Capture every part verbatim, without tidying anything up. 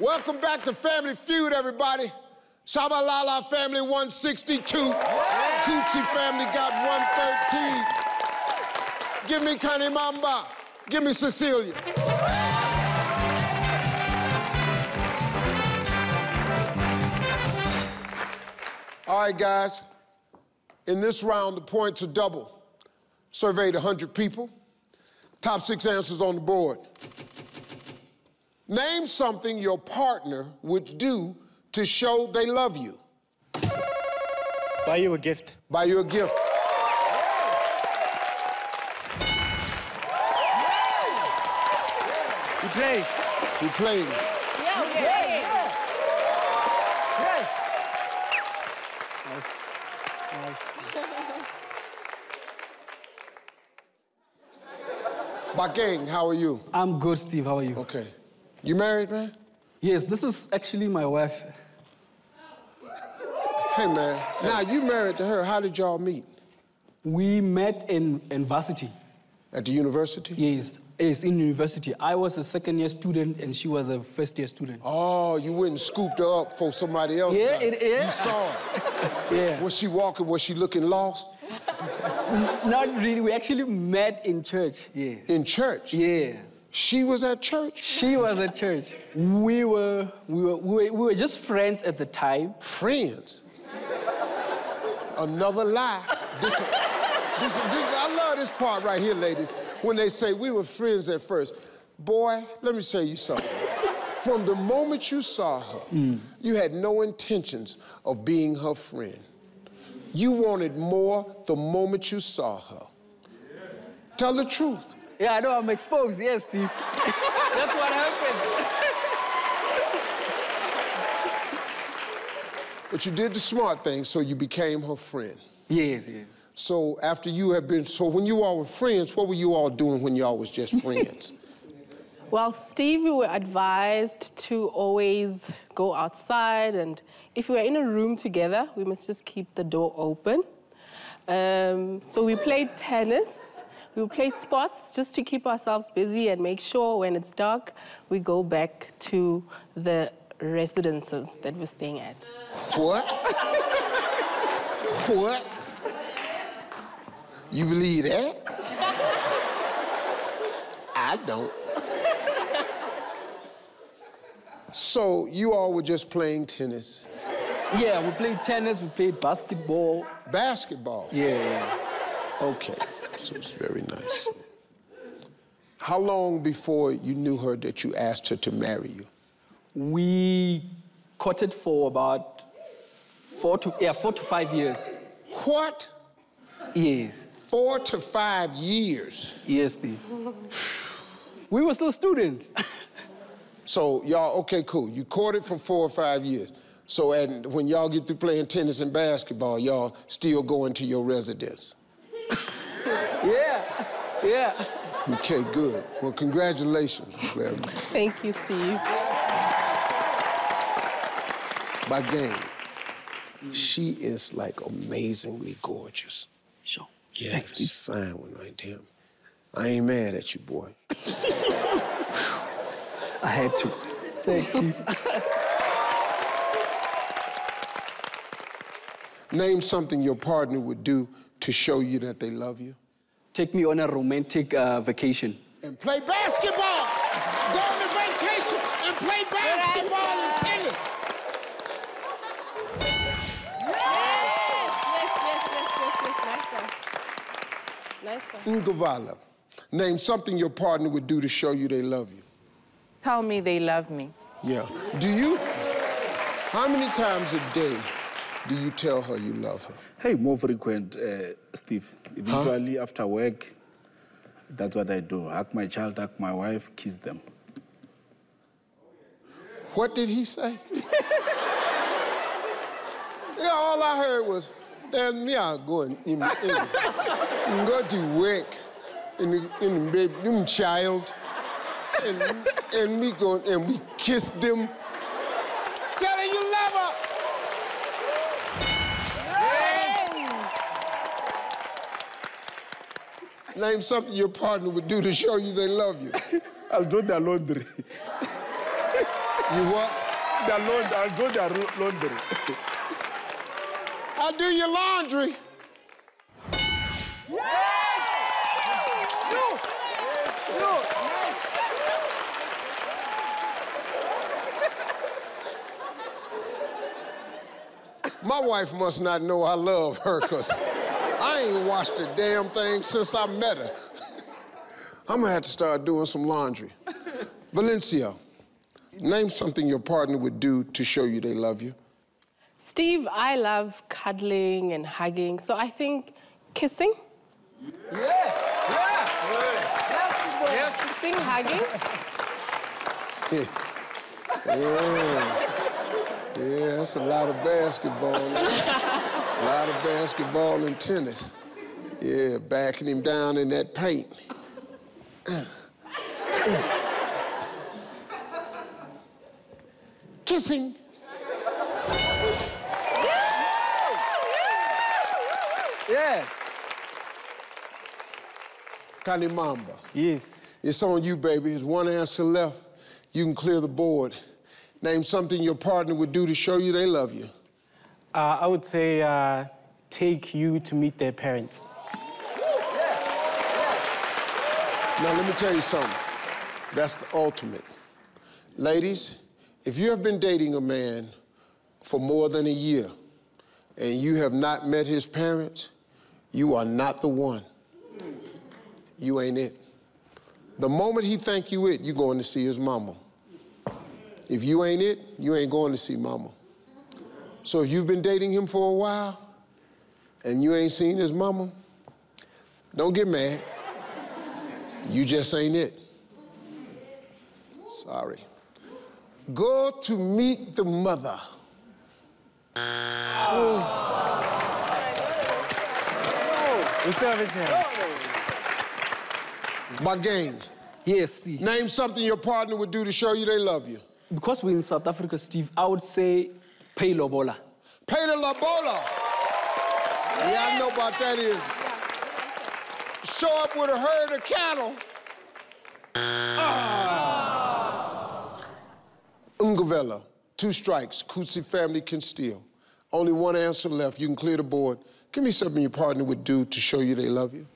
Welcome back to Family Feud, everybody. Shabalala family one sixty-two. Koetsie family got one thirteen. Give me Kanimambo. Give me Cecilia. All right, guys. In this round, the points are double. Surveyed one hundred people. Top six answers on the board. Name something your partner would do to show they love you. Buy you a gift. Buy you a gift. You play. You play. Yeah, okay. Yeah. Yeah. Nice. Nice. Bakeng, how are you? I'm good, Steve. How are you? Okay. You married, man? Yes, this is actually my wife. Hey, man. Hey. Now, you married to her. How did y'all meet? We met in, in varsity. At the university? Yes, yes, in university. I was a second-year student, and she was a first-year student. Oh, you went and scooped her up for somebody else. Yeah, it, yeah. You saw her. Yeah. Was she walking? Was she looking lost? Not really. We actually met in church, yeah. In church? Yeah. She was at church? She was at church. We were, we were, we were, we were just friends at the time. Friends? Another lie. This, this, this, I love this part right here, ladies, when they say we were friends at first. Boy, let me tell you something. From the moment you saw her, mm. you had no intentions of being her friend. You wanted more the moment you saw her. Yeah. Tell the truth. Yeah, I know I'm exposed. Yes, Steve. That's what happened. But you did the smart thing, so you became her friend. Yes, yes. So after you had been, so when you all were friends, what were you all doing when y'all was just friends? Well, Steve, we were advised to always go outside, and if we were in a room together, we must just keep the door open. Um, so we played tennis. We would play sports just to keep ourselves busy and make sure when it's dark, we go back to the residences that we're staying at. What? What? You believe that? I don't. So you all were just playing tennis? Yeah, we played tennis, we played basketball. Basketball? Yeah. Okay, so it's very nice. How long before you knew her that you asked her to marry you? We courted for about four to, yeah, four to five years. What? Yes. Four to five years? Yes, Steve. We were still students. So y'all, okay, cool. You courted for four or five years. So and when y'all get through playing tennis and basketball, y'all still go into your residence. Yeah, yeah. Okay, good. Well, congratulations, Claire. Thank you, Steve. My game. Mm. She is like amazingly gorgeous. Sure. Yeah, thanks, Steve. It's a fine one right there. I ain't mad at you, boy. I had to. Thanks, Steve. Name something your partner would do to show you that they love you. Take me on a romantic uh, vacation. And play basketball! Go on a vacation and play basketball and tennis! Yes! Yes, yes, yes, yes, yes, nice one. Nice one. Ungavela, name something your partner would do to show you they love you. Tell me they love me. Yeah. Do you, how many times a day do you tell her you love her? Hey, more frequent, uh, Steve. Eventually, huh? After work, that's what I do. Hug my child, hug my wife, kiss them. What did he say? Yeah, all I heard was, and me, I go and go to work, and the, and the baby, them child. And, and we go and we kiss them. Tell her you love her. Yes. Name something your partner would do to show you they love you. I'll do their laundry. You what? The laundry. I do the laundry. I do your laundry. No. No. My wife must not know I love her, because I ain't washed a damn thing since I met her. I'm going to have to start doing some laundry. Valencia, name something your partner would do to show you they love you. Steve, I love cuddling and hugging, so I think kissing. Yeah, yeah, yeah. That's the yes. Kissing, hugging. Yeah. Yeah. Yeah, that's a lot of basketball. A lot of basketball and tennis. Yeah, backing him down in that paint. Uh, uh. Kissing. Yeah. Kanimambo. Yes. It's on you, baby. There's one answer left. You can clear the board. Name something your partner would do to show you they love you. Uh, I would say uh, take you to meet their parents. Now, let me tell you something. That's the ultimate. Ladies, if you have been dating a man for more than a year and you have not met his parents, you are not the one. You ain't it. The moment he think you it, you're going to see his mama. If you ain't it, you ain't going to see mama. So if you've been dating him for a while and you ain't seen his mama, don't get mad. You just ain't it. Sorry. Go to meet the mother. Oh. We still have a chance. My gang. Yes, Steve. Name something your partner would do to show you they love you. Because we're in South Africa, Steve, I would say pay lobola. Pay the lobola. Yeah, I know what that is. Show up with a herd of cattle. Oh. Ungavela, two strikes. Koetsie family can steal. Only one answer left. You can clear the board. Give me something your partner would do to show you they love you.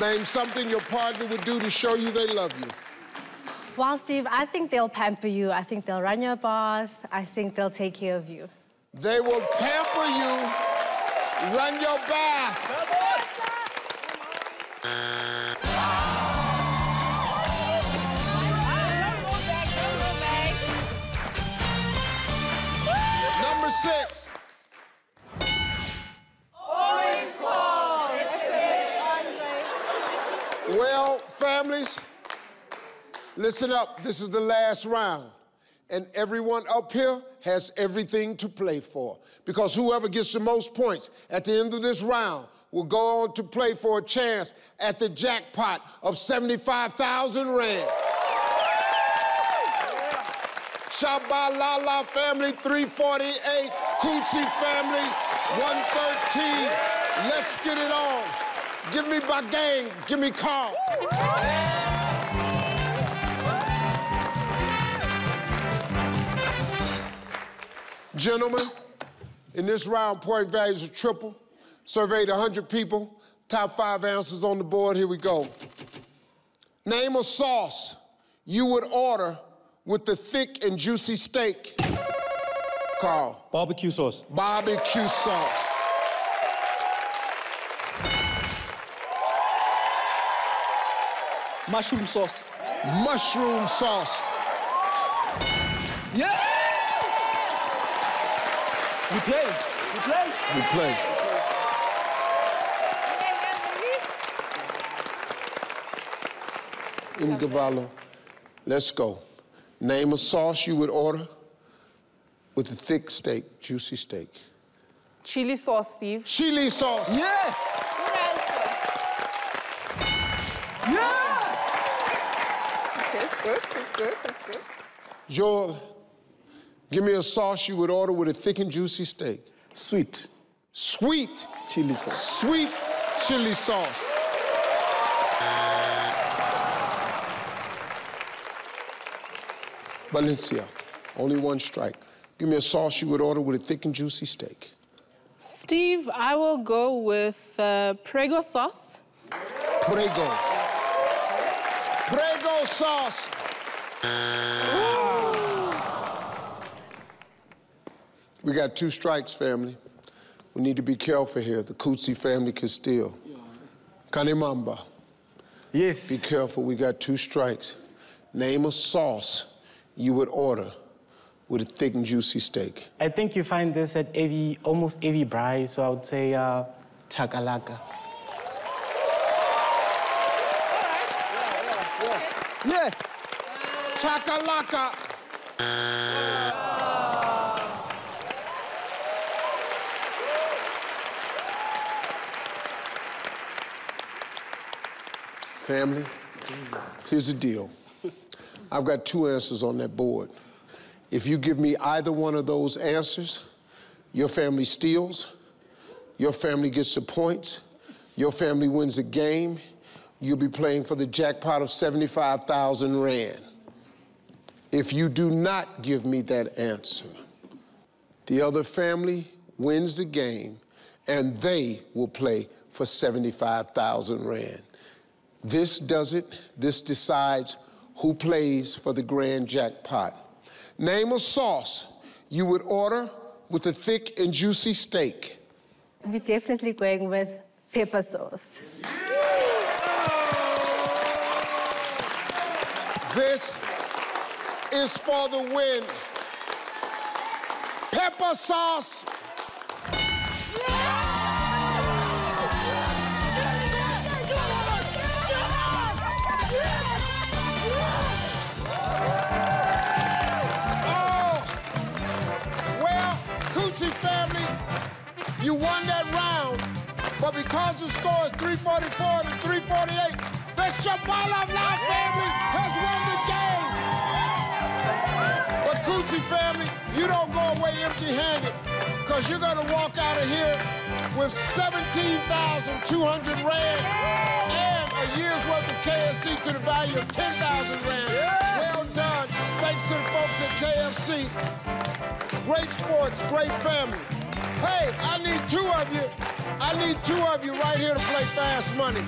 Name something your partner would do to show you they love you. Well, Steve, I think they'll pamper you. I think they'll run your bath. I think they'll take care of you. They will pamper you, run your bath. Number six. Well, families, listen up. This is the last round. And everyone up here has everything to play for. Because whoever gets the most points at the end of this round will go on to play for a chance at the jackpot of seventy-five thousand rand. Shabalala family, three forty-eight. Koetsie family, one thirteen. Let's get it on. Give me my gang, give me Carl. Gentlemen, in this round, point values are triple. Surveyed one hundred people. Top five answers on the board. Here we go. Name a sauce you would order with the thick and juicy steak. Carl. Barbecue sauce. Barbecue sauce. Mushroom sauce. Mushroom sauce. Yeah! We play. We play. We play. Ungavali, let's go. Name a sauce you would order with a thick steak, juicy steak. Chili sauce, Steve. Chili sauce. Yeah! Good answer. Yeah! That's good, that's good, that's good. Joel, give me a sauce you would order with a thick and juicy steak. Sweet. Sweet chili sauce. Sweet chili sauce. Valencia, only one strike. Give me a sauce you would order with a thick and juicy steak. Steve, I will go with uh, Prego sauce. Prego. Prego sauce. Ooh. We got two strikes, family. We need to be careful here. The Koetsie family can steal. Kanimambo. Yes. Be careful, we got two strikes. Name a sauce you would order with a thick and juicy steak. I think you find this at every, almost every braai, so I would say uh, chakalaka. Yeah. Chakalaka. Oh. Family, here's the deal. I've got two answers on that board. If you give me either one of those answers, your family steals, your family gets the points, your family wins the game, you'll be playing for the jackpot of seventy-five thousand rand. If you do not give me that answer, the other family wins the game and they will play for seventy-five thousand rand. This does it. This decides who plays for the grand jackpot. Name a sauce you would order with a thick and juicy steak. We're definitely going with pepper sauce. This is for the win. Pepper sauce. You won that round, but because the score is three forty-four to three forty-eight, the Shabalala family has won the game. But Koetsie family, you don't go away empty-handed, because you're going to walk out of here with seventeen thousand two hundred rand and a year's worth of K F C to the value of ten thousand rand. Well done. Thanks to the folks at K F C. Great sports, great family. Hey, I need two of you. I need two of you right here to play Fast Money.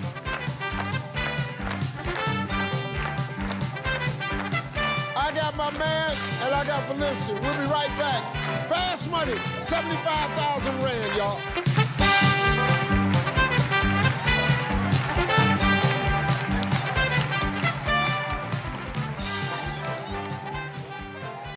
I got my man, and I got Valencia. We'll be right back. Fast Money, seventy-five thousand rand, y'all.